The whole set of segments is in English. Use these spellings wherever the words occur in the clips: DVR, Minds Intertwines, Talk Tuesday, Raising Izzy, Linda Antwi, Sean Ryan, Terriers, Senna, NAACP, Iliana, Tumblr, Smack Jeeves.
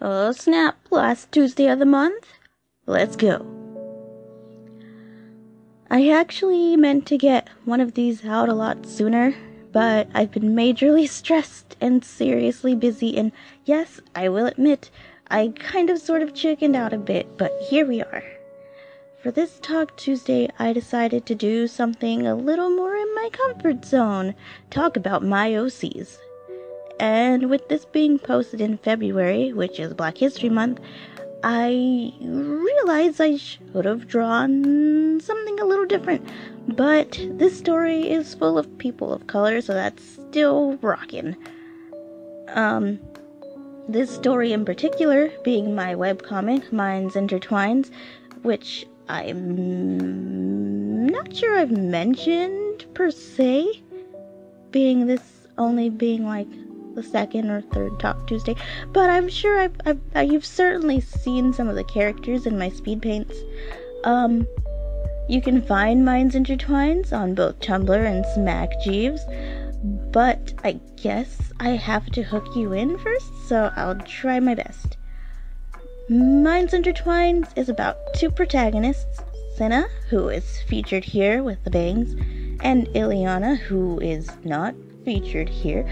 Oh, snap, last Tuesday of the month? Let's go. I actually meant to get one of these out a lot sooner, but I've been majorly stressed and seriously busy, and yes, I will admit, I kind of sort of chickened out a bit, but here we are. For this Talk Tuesday, I decided to do something a little more in my comfort zone, talk about my OCs. And with this being posted in February, which is Black History Month, I realized I should have drawn something a little different, but this story is full of people of color, so that's still rockin'. This story in particular, being my webcomic, Minds Intertwines, which I'm not sure I've mentioned per se, being this only being like the second or third Talk Tuesday, but I'm sure you've certainly seen some of the characters in my speed paints. You can find Minds Intertwines on both Tumblr and Smack Jeeves, but I guess I have to hook you in first, so I'll try my best. Minds Intertwines is about two protagonists, Senna, who is featured here with the bangs, and Iliana, who is not featured here,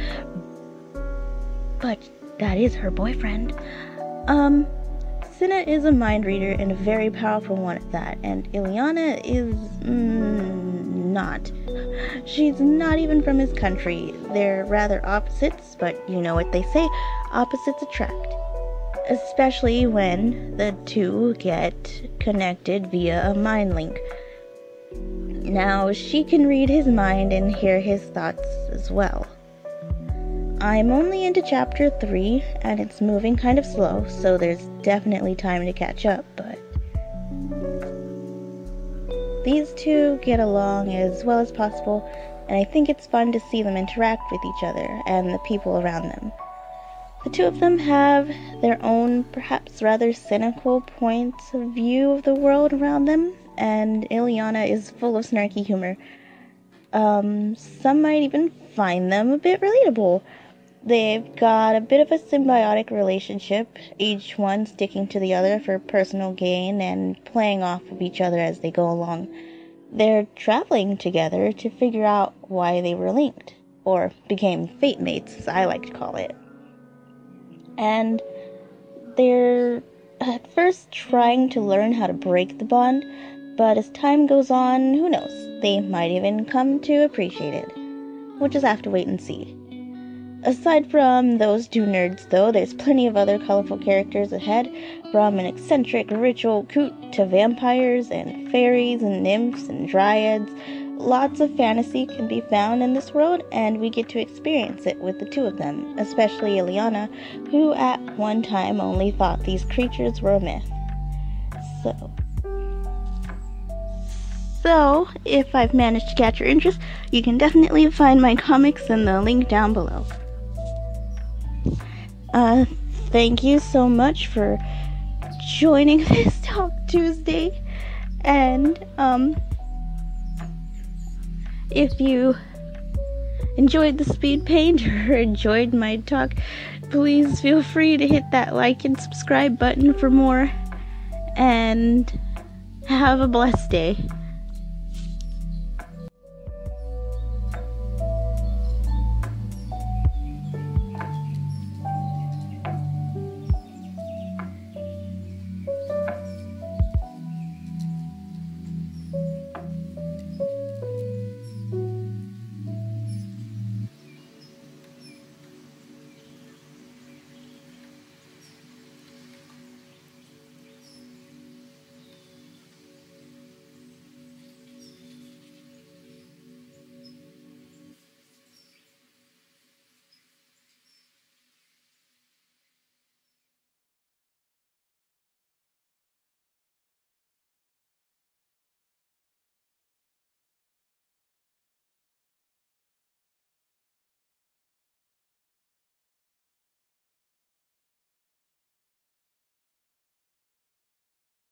but that is her boyfriend. Senna is a mind reader and a very powerful one at that, and Iliana is not. She's not even from his country. They're rather opposites, but you know what they say, opposites attract. Especially when the two get connected via a mind link. Now, she can read his mind and hear his thoughts as well. I'm only into chapter 3, and it's moving kind of slow, so there's definitely time to catch up, but these two get along as well as possible, and I think it's fun to see them interact with each other and the people around them. The two of them have their own, perhaps rather cynical, points of view of the world around them, and Iliana is full of snarky humor. Some might even find them a bit relatable. They've got a bit of a symbiotic relationship, each one sticking to the other for personal gain and playing off of each other as they go along. They're traveling together to figure out why they were linked, or became fate mates, as I like to call it. And they're at first trying to learn how to break the bond, but as time goes on, who knows, they might even come to appreciate it. We'll just have to wait and see. Aside from those two nerds, though, there's plenty of other colorful characters ahead, from an eccentric ritual coot to vampires and fairies and nymphs and dryads. Lots of fantasy can be found in this world, and we get to experience it with the two of them, especially Iliana, who at one time only thought these creatures were a myth. So if I've managed to catch your interest, you can definitely find my comics in the link down below. Thank you so much for joining this Talk Tuesday, and if you enjoyed the speed paint or enjoyed my talk, please feel free to hit that like and subscribe button for more, and have a blessed day.